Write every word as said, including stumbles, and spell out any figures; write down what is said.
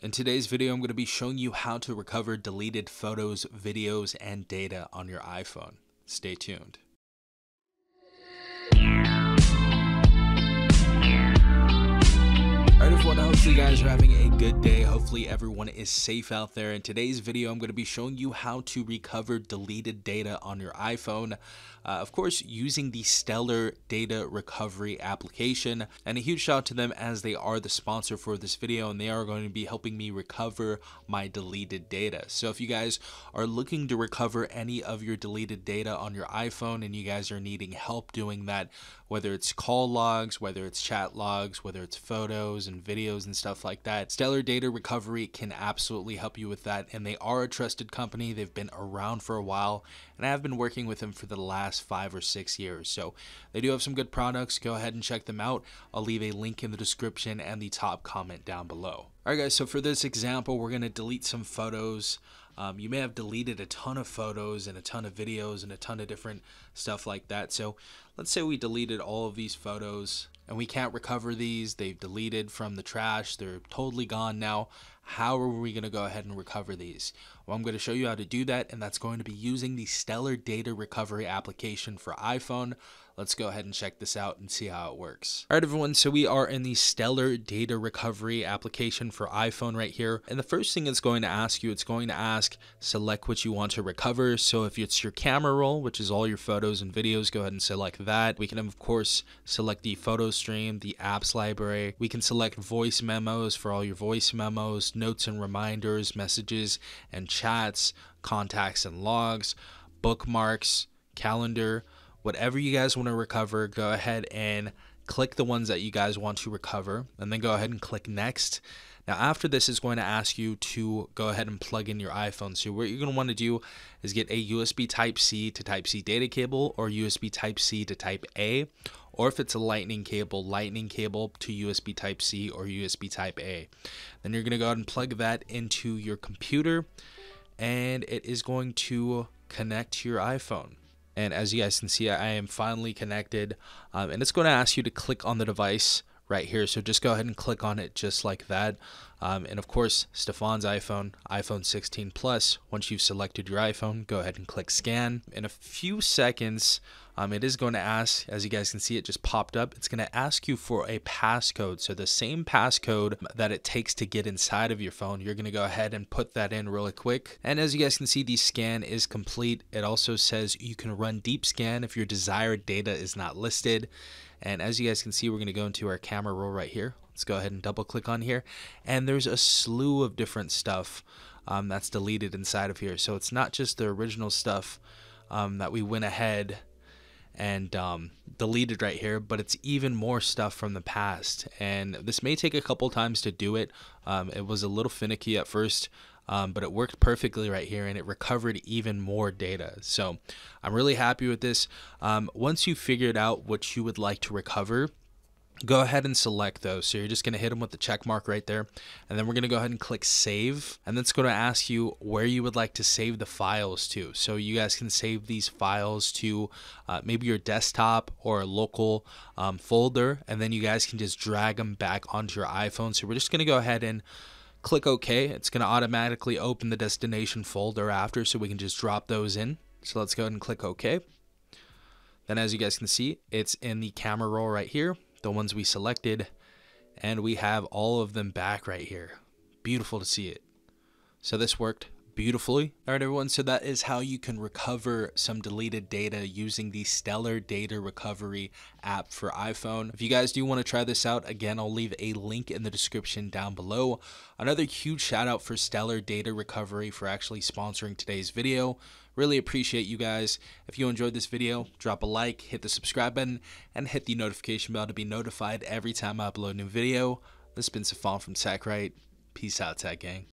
In today's video, I'm going to be showing you how to recover deleted photos, videos, and data on your iPhone. Stay tuned. Alright everyone, I hope you guys are having a good day. Hopefully everyone is safe out there. In today's video, I'm going to be showing you how to recover deleted data on your iPhone. Uh, of course, using the Stellar Data Recovery application. And a huge shout out to them as they are the sponsor for this video and they are going to be helping me recover my deleted data. So if you guys are looking to recover any of your deleted data on your iPhone and you guys are needing help doing that, whether it's call logs, whether it's chat logs, whether it's photos and videos and stuff like that, Stellar Data Recovery can absolutely help you with that. And they are a trusted company. They've been around for a while and I've been working with them for the last five or six years. So they do have some good products. Go ahead and check them out. I'll leave a link in the description and the top comment down below. All right guys, so for this example, we're going to delete some photos. Um, you may have deleted a ton of photos and a ton of videos and a ton of different stuff like that. So let's say we deleted all of these photos and we can't recover these. They've deleted from the trash. They're totally gone now. How are we going to go ahead and recover these? Well, I'm going to show you how to do that, and that's going to be using the Stellar Data Recovery application for iPhone. Let's go ahead and check this out and see how it works. All right, everyone, so we are in the Stellar Data Recovery application for iPhone right here. And the first thing it's going to ask you, it's going to ask, select what you want to recover. So if it's your camera roll, which is all your photos and videos, go ahead and select that. We can, of course, select the photo stream, the apps library. We can select voice memos for all your voice memos, notes and reminders, messages and chats, contacts and logs, bookmarks, calendar, whatever you guys want to recover. Go ahead and click the ones that you guys want to recover and then go ahead and click next. Now, after this is going to ask you to go ahead and plug in your iPhone. So what you're going to want to do is get a U S B Type-C to Type-C data cable or U S B Type-C to Type-A, or if it's a lightning cable, lightning cable to U S B Type-C or U S B Type-A. Then you're going to go ahead and plug that into your computer and it is going to connect to your iPhone. And as you guys can see, I am finally connected, um, and it's going to ask you to click on the device right here. So just go ahead and click on it just like that. Um, and of course, Stefan's iPhone, iPhone sixteen Plus, once you've selected your iPhone, go ahead and click scan. In a few seconds, um, it is going to ask, as you guys can see, it just popped up. It's going to ask you for a passcode. So the same passcode that it takes to get inside of your phone, you're going to go ahead and put that in really quick. And as you guys can see, the scan is complete. It also says you can run deep scan if your desired data is not listed. And as you guys can see, we're going to go into our camera roll right here. Let's go ahead and double click on here. And there's a slew of different stuff um, that's deleted inside of here. So it's not just the original stuff um, that we went ahead and um, deleted right here, but it's even more stuff from the past. And this may take a couple times to do it. Um, it was a little finicky at first. Um, but it worked perfectly right here and it recovered even more data. So I'm really happy with this. Um, once you figured out what you would like to recover, go ahead and select those. So you're just going to hit them with the check mark right there. And then we're going to go ahead and click save. And that's going to ask you where you would like to save the files to. So you guys can save these files to uh, maybe your desktop or a local um, folder. And then you guys can just drag them back onto your iPhone. So we're just going to go ahead and click OK. It's going to automatically open the destination folder after, so we can just drop those in. So let's go ahead and click OK. Then as you guys can see, it's in the camera roll right here, the ones we selected, and we have all of them back right here. Beautiful to see it. So this worked beautifully. All right, everyone. So that is how you can recover some deleted data using the Stellar Data Recovery app for iPhone. If you guys do want to try this out, again, I'll leave a link in the description down below. Another huge shout out for Stellar Data Recovery for actually sponsoring today's video. Really appreciate you guys. If you enjoyed this video, drop a like, hit the subscribe button, and hit the notification bell to be notified every time I upload a new video. This has been Safan from TechRight. Peace out, Tech Gang.